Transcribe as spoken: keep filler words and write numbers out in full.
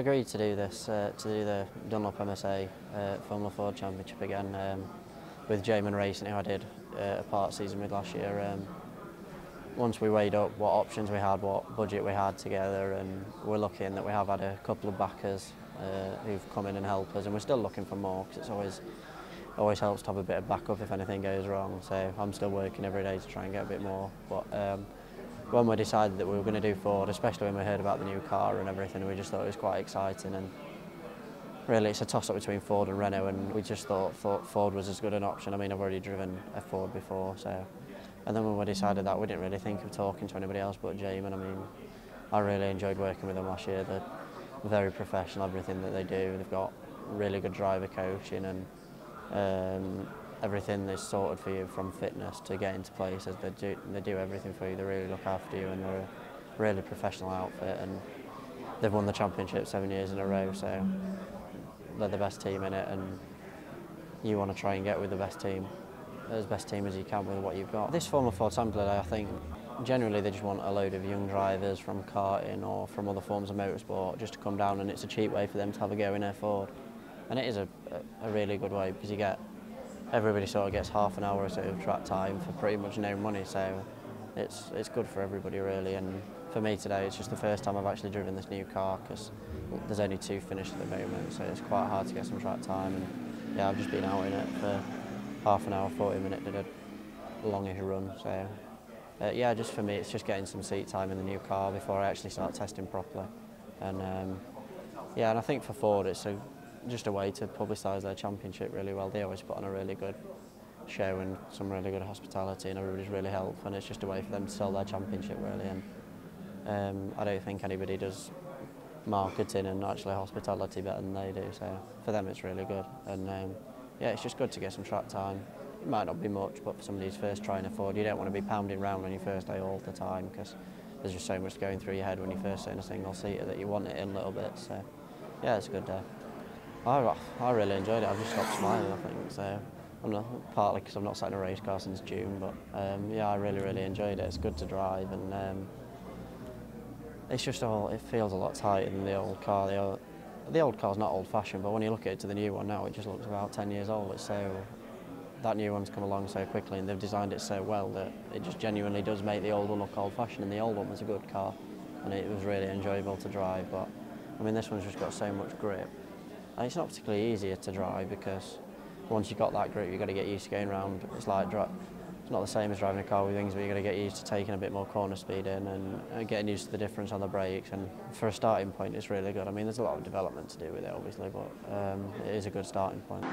agreed to do this, uh, to do the Dunlop M S A uh, Formula Ford Championship again um, with Jamun Racing, who I did uh, a part season with last year. Um, once we weighed up what options we had, what budget we had together, and we're lucky in that we have had a couple of backers uh, who've come in and helped us, and we're still looking for more because it's always always helps to have a bit of backup if anything goes wrong. So I'm still working every day to try and get a bit more. But um, when we decided that we were going to do Ford, especially when we heard about the new car and everything, we just thought it was quite exciting. And really, it's a toss-up between Ford and Renault, and we just thought, thought Ford was as good an option. I mean, I've already driven a Ford before, so. And then when we decided that, we didn't really think of talking to anybody else but Jamun. I mean, I really enjoyed working with them last year. They're very professional, everything that they do. They've got really good driver coaching, and um, everything that's sorted for you, from fitness to getting to places. They do, they do everything for you. They really look after you, and they're a really professional outfit. And they've won the championship seven years in a row, so they're the best team in it. And you want to try and get with the best team, as best team as you can with what you've got. This Formula Ford Championship, I think, generally they just want a load of young drivers from karting or from other forms of motorsport just to come down, and it's a cheap way for them to have a go in their Ford. And it is a, a really good way, because you get, everybody sort of gets half an hour or so of track time for pretty much no money, so it's, it's good for everybody really. And for me today, it's just the first time I've actually driven this new car, because there's only two finished at the moment, so it's quite hard to get some track time. And yeah, I've just been out in it for half an hour, forty minutes, did a longish run, so uh, yeah, just for me, it's just getting some seat time in the new car before I actually start testing properly. And um, yeah, and I think for Ford, it's a just a way to publicise their championship really well. They always put on a really good show and some really good hospitality, and everybody's really helpful, and it's just a way for them to sell their championship really. And um, I don't think anybody does marketing and actually hospitality better than they do, so for them it's really good. And um, yeah, it's just good to get some track time. It might not be much, but for somebody who's first trying to Ford, you don't want to be pounding round on your first day all the time, because there's just so much going through your head when you're first in a single seater that you want it in a little bit. So yeah, it's a good day. I, I really enjoyed it. I've just stopped smiling, I think. So, I'm not, partly because I've not sat in a race car since June, but um, yeah, I really, really enjoyed it. It's good to drive, and um, it's just all. It feels a lot tighter than the old car. The old, the old car's not old-fashioned, but when you look at it to the new one now, it just looks about ten years old. It's so that new one's come along so quickly, and they've designed it so well that it just genuinely does make the old one look old-fashioned. And the old one was a good car, and it was really enjoyable to drive. But I mean, this one's just got so much grip. And it's not particularly easier to drive, because once you've got that grip, you've got to get used to going around. It's like, it's not the same as driving a car with wings, but you've got to get used to taking a bit more corner speed in, and getting used to the difference on the brakes. And for a starting point, it's really good. I mean, there's a lot of development to do with it, obviously, but um, it is a good starting point.